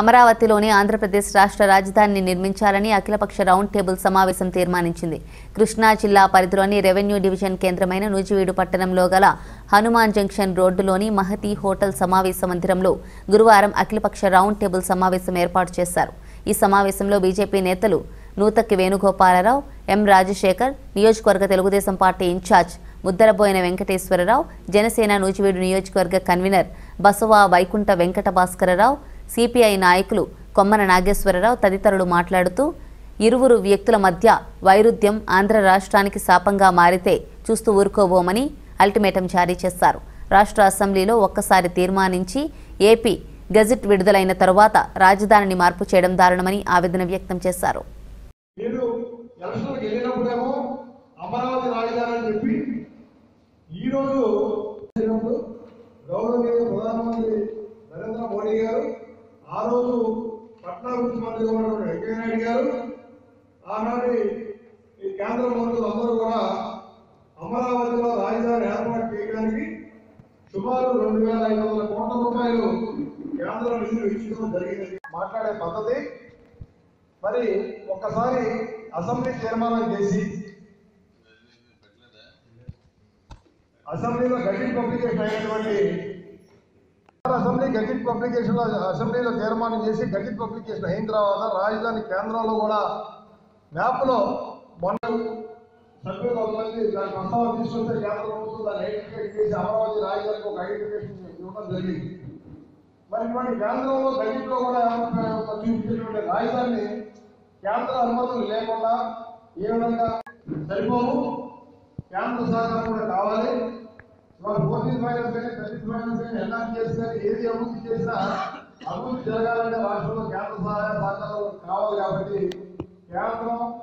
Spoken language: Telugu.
అమరావతిలోని ఆంధ్రప్రదేశ్ రాష్ట్ర రాజధానిని నిర్మించాలని అఖిలపక్ష రౌండ్ టేబుల్ సమావేశం తీర్మానించింది. కృష్ణా జిల్లా పరిధిలోని రెవెన్యూ డివిజన్ కేంద్రమైన నూజివీడు పట్టణంలో గల హనుమాన్ జంక్షన్ రోడ్డులోని మహతి హోటల్ సమావేశ మందిరంలో గురువారం అఖిలపక్ష రౌండ్ టేబుల్ సమావేశం ఏర్పాటు చేశారు. ఈ సమావేశంలో బీజేపీ నేతలు నూతక్కి వేణుగోపాలరావు, ఎం రాజశేఖర్, నియోజకవర్గ తెలుగుదేశం పార్టీ ఇన్ఛార్జ్ ముద్దరబోయిన వెంకటేశ్వరరావు, జనసేన నూజివీడు నియోజకవర్గ కన్వీనర్ బసవా వైకుంఠ వెంకట భాస్కరరావు, సిపిఐ నాయకులు కొమ్మన నాగేశ్వరరావు తదితరులు మాట్లాడుతూ, ఇరువురు వ్యక్తుల మధ్య వైరుధ్యం ఆంధ్ర రాష్ట్రానికి శాపంగా మారితే చూస్తూ ఊరుకోబోమని అల్టిమేటం జారీ చేశారు. రాష్ట్ర అసెంబ్లీలో ఒక్కసారి తీర్మానించి ఏపీ గెజిట్ విడుదలైన తరువాత రాజధానిని మార్పు చేయడం దారుణమని ఆవేదన వ్యక్తం చేశారు. ఆ రోజు పట్నా ముఖ్యమంత్రిగా ఉన్నటువంటి వెంకయ్య నాయుడు గారు, ఆనాటి ఈ కేంద్ర మంత్రులు అందరూ కూడా అమరావతిలో రాజధాని ఏర్పాటు చేయడానికి సుమారు 2,500 కోట్ల రూపాయలు కేంద్ర నిధులు ఇచ్చడం జరిగింది మాట్లాడే పద్ధతి. మరి ఒక్కసారి అసెంబ్లీ తీర్మానం చేసి అసెంబ్లీలో గెజిట్ పబ్లికేషన్ అయినటువంటి అసెంబ్లీలో తీర్మానం చేసి గెజిట్ పబ్లికేషన్ అయిన తర్వాత రాజధాని కేంద్రంలో కూడా మ్యాప్లో మొన్న సభ్యులు దాని ప్రస్తావన తీసుకొస్తే కేంద్ర ప్రభుత్వం దాన్ని ఐడెంటిఫికేషన్ చేసి అమరావతి రాజధానికి ఒక ఐడెంటిఫికేషన్ ఇవ్వడం జరిగింది. మరి ఇటువంటి కేంద్రంలో గెజిట్లో కూడా చూపించేటువంటి రాజధానిని కేంద్ర అనుమతులు లేకుండా ఏ విధంగా సరిపోము, కేంద్ర సహకారం కూడా కావాలి. వాళ్ళు ఫోర్టీన్ ఫైనాన్స్ కానీ, 13 ఫైనాన్స్ కానీ, ఎన్ఆర్టీ కానీ ఏది అభివృద్ధి చేసినా అభివృద్ధి జరగాలంటే రాష్ట్రంలో కేంద్ర సహాయ సహకారాలు కావాలి. కాబట్టి కేంద్రం